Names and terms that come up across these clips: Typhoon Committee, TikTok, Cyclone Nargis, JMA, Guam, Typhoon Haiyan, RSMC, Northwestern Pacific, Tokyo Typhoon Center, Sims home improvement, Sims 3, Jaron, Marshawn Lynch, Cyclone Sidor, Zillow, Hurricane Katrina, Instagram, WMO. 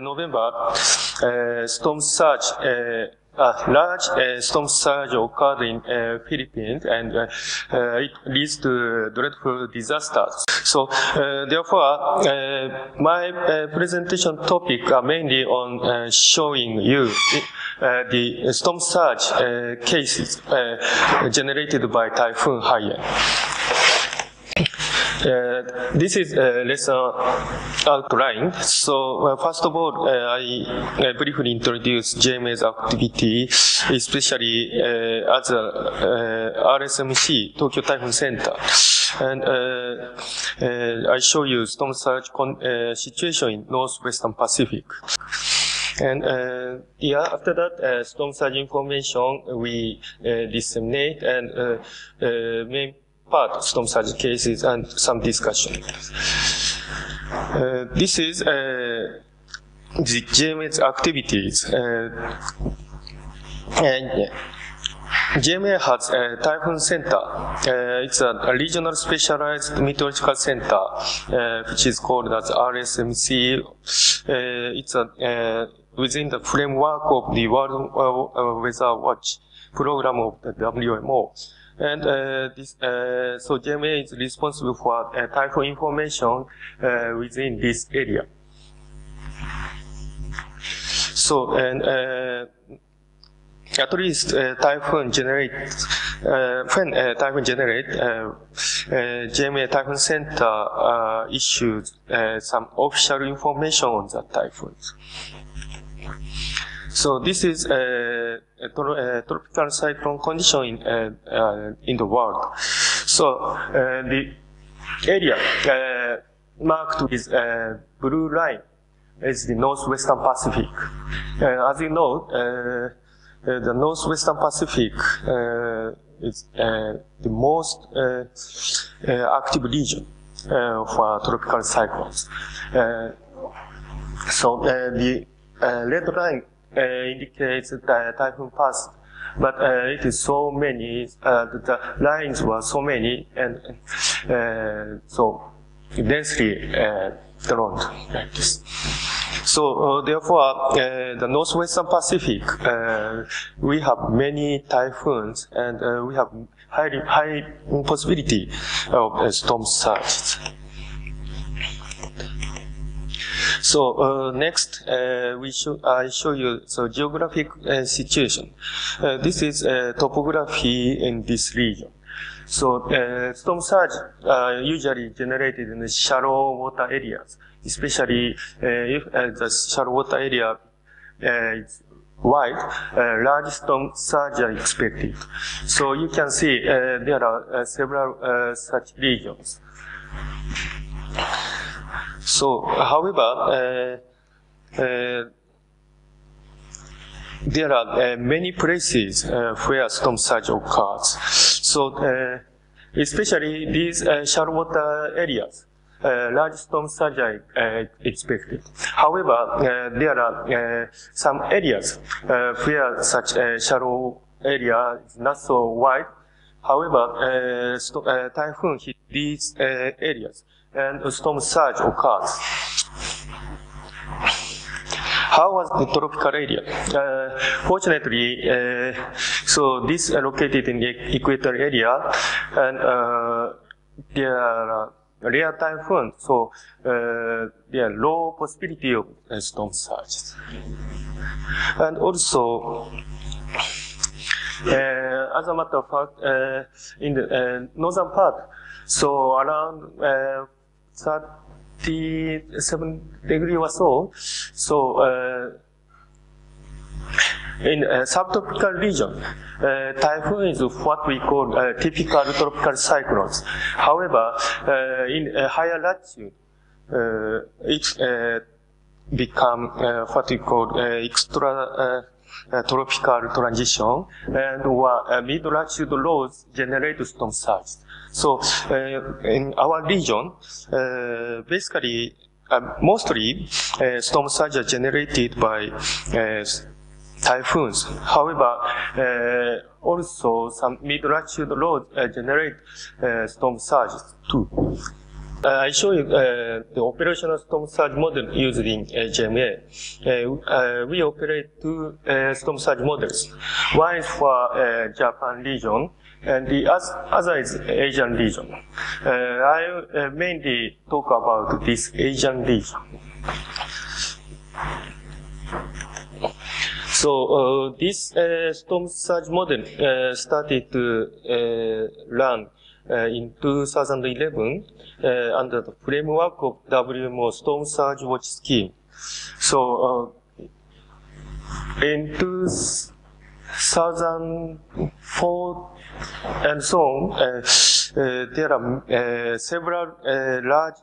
November, storm surge, large storm surge occurred in Philippines, and it leads to dreadful disasters. So therefore, my presentation topic are mainly on showing you the storm surge cases generated by Typhoon Haiyan. This is a lesson outline. So first of all, I briefly introduce JMA's activity, especially as a RSMC, Tokyo Typhoon Center. And I show you storm surge situation in Northwestern Pacific. And yeah, after that, storm surge information we disseminate and make part storm surge cases and some discussion. This is the JMA's activities. And JMA has a Typhoon Center. It's a regional specialized meteorological center, which is called as RSMC. It's within the framework of the World Weather Watch program of the WMO. And so JMA is responsible for typhoon information within this area. So, and at least typhoon generates, when typhoon generates, JMA Typhoon Center issues some official information on the typhoons. So this is a tropical cyclone condition in the world. So the area marked with blue line is the Northwestern Pacific. As you know, the Northwestern Pacific is the most active region for tropical cyclones. So the red line indicates that typhoon passed, but it is so many, the lines were so many and so densely drawn like this. So therefore, the Northwestern Pacific, we have many typhoons and we have high possibility of storm surges. So next, I show you so geographic situation. This is topography in this region. So storm surge usually generated in the shallow water areas, especially if the shallow water area is wide, large storm surge are expected. So you can see there are several such regions. So, however, there are many places where storm surge occurs. So, especially these shallow water areas, large storm surge are expected. However, there are some areas where such a shallow area is not so wide. However, typhoon hit these areas, and a storm surge occurs. How was the tropical area? Fortunately, so this is located in the equator area, and there are rare typhoons, so there are low possibility of storm surges. And also, as a matter of fact, in the northern part, so around 37 degrees or so. So in subtropical region, typhoon is what we call typical tropical cyclones. However, in higher latitude, it become what we call extratropical transition, and mid-latitude lows generate storm surges. So in our region, basically, mostly storm surges are generated by typhoons. However, also some mid-latitude lows generate storm surges too. I'll show you the operational storm surge model used in JMA. We operate two storm surge models. One is for Japan region, and the other is Asian region. I mainly talk about this Asian region. So this storm surge model started to run in 2011 under the framework of WMO storm surge watch scheme. So in 2004 and so on, there are several large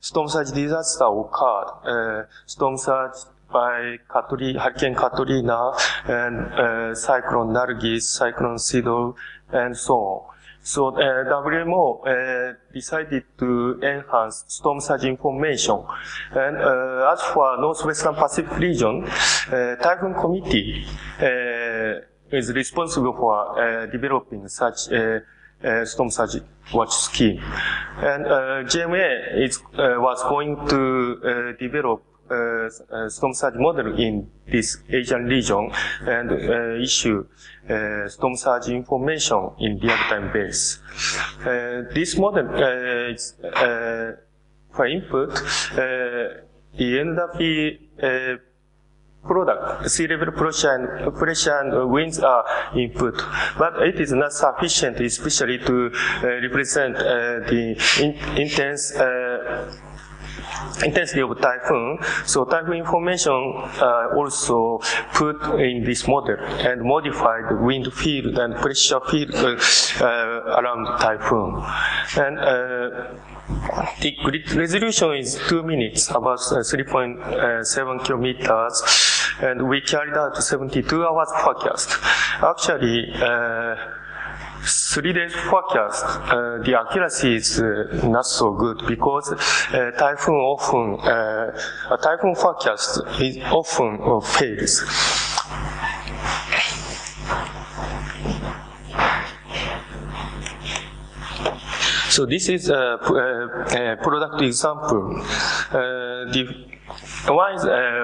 storm surge disasters occurred. Storm surge by Hurricane Katrina and Cyclone Nargis, Cyclone Sidor, and so on. So WMO decided to enhance storm surge information. And as for Northwestern Pacific region, Typhoon Committee is responsible for developing such storm surge watch scheme. And JMA was going to develop storm surge model in this Asian region and issue storm surge information in real-time base. This model is for input, the NRP product, sea level pressure and winds are input, but it is not sufficient, especially to represent the intensity of typhoon. So typhoon information also put in this model and modified wind field and pressure field around typhoon. And the grid resolution is 2 minutes, about 3.7 kilometers, and we carried out 72 hours forecast. Actually, 3 days forecast, the accuracy is not so good because typhoon forecast is often fails. So this is a product example. One is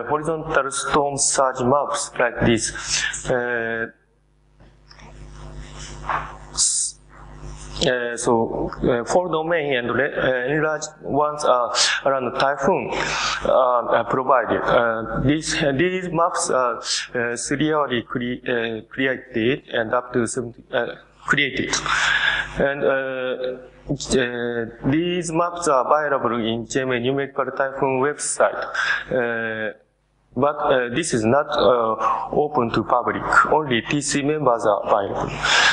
horizontal storm surge maps like this. Four domain and enlarged ones are around the typhoon provided. These maps are serially created and up to 70 created. And these maps are available in JMA numerical typhoon website. But this is not open to public. Only TC members are available.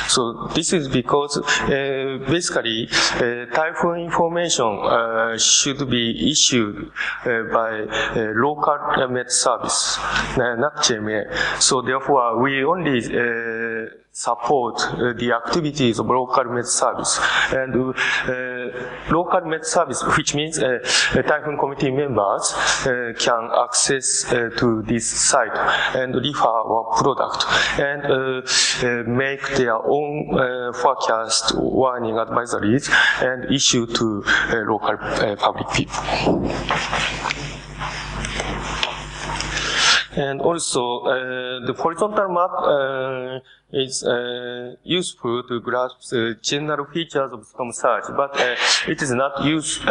So this is because basically typhoon information should be issued by local Met service, not JMA. So therefore we only support the activities of local Met service. And local Met service, which means Typhoon Committee members can access to this site and refer our product and make their own forecast, warning, advisories and issue to local public people. And also, the horizontal map is useful to grasp general features of storm surge, but it is not used.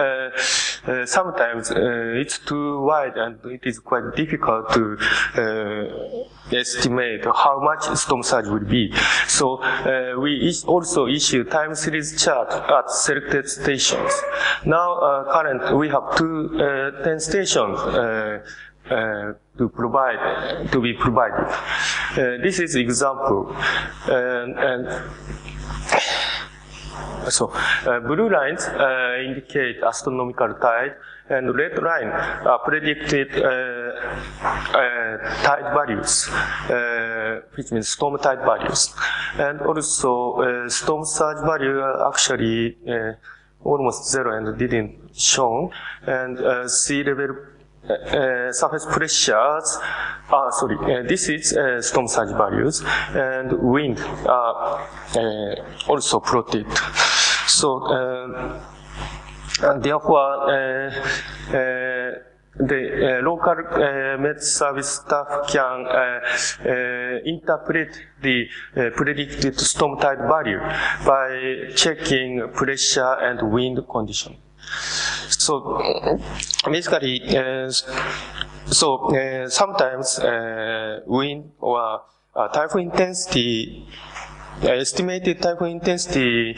Sometimes it's too wide and it is quite difficult to estimate how much storm surge will be. So we also issue time series chart at selected stations. Now, currently we have 10 stations to be provided. This is example, blue lines indicate astronomical tide, and red line are predicted tide values, which means storm tide values, and also storm surge value actually almost zero and didn't shown, and sea level. Surface pressures, this is storm surge values, and wind also plotted. So And therefore, the local med service staff can interpret the predicted storm tide value by checking pressure and wind condition. So basically, sometimes wind or typhoon intensity, estimated typhoon intensity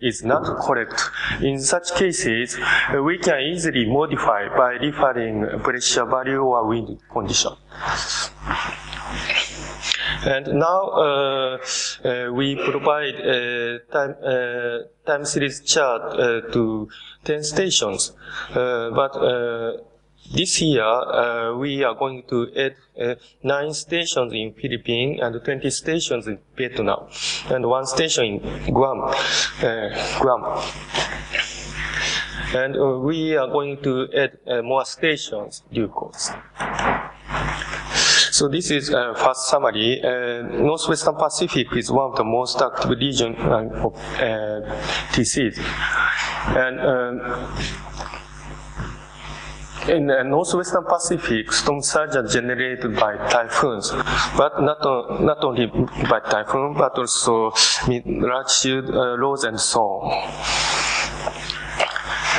is not correct. In such cases, we can easily modify by referring pressure value or wind condition. And now we provide a time series chart to 10 stations, but this year, we are going to add 9 stations in Philippines and 20 stations in Vietnam, and 1 station in Guam. And we are going to add more stations due course. So this is a first summary. Northwestern Pacific is one of the most active regions of TCs. And, in the Northwestern Pacific, storm surge are generated by typhoons, but not only by typhoon, but also latitude, lows, and so on.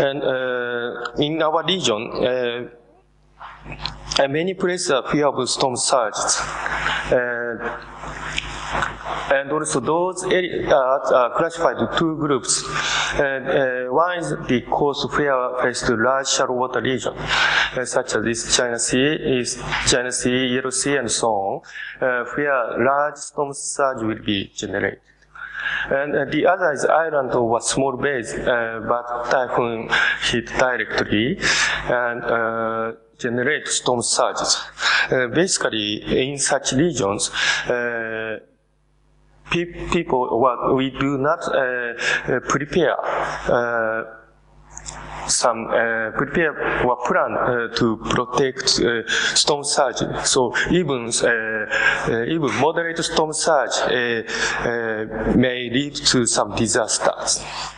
And in our region, many places are fearful storm surges. And also those areas are classified into 2 groups. One is the coast fair-faced to large shallow water region, such as this China Sea, Yellow Sea, and so on, where large storm surge will be generated. And the other is island or small bays, but typhoon hit directly and generate storm surges. Basically, in such regions, people, we do not prepare or plan to protect storm surge. So even moderate storm surge may lead to some disasters.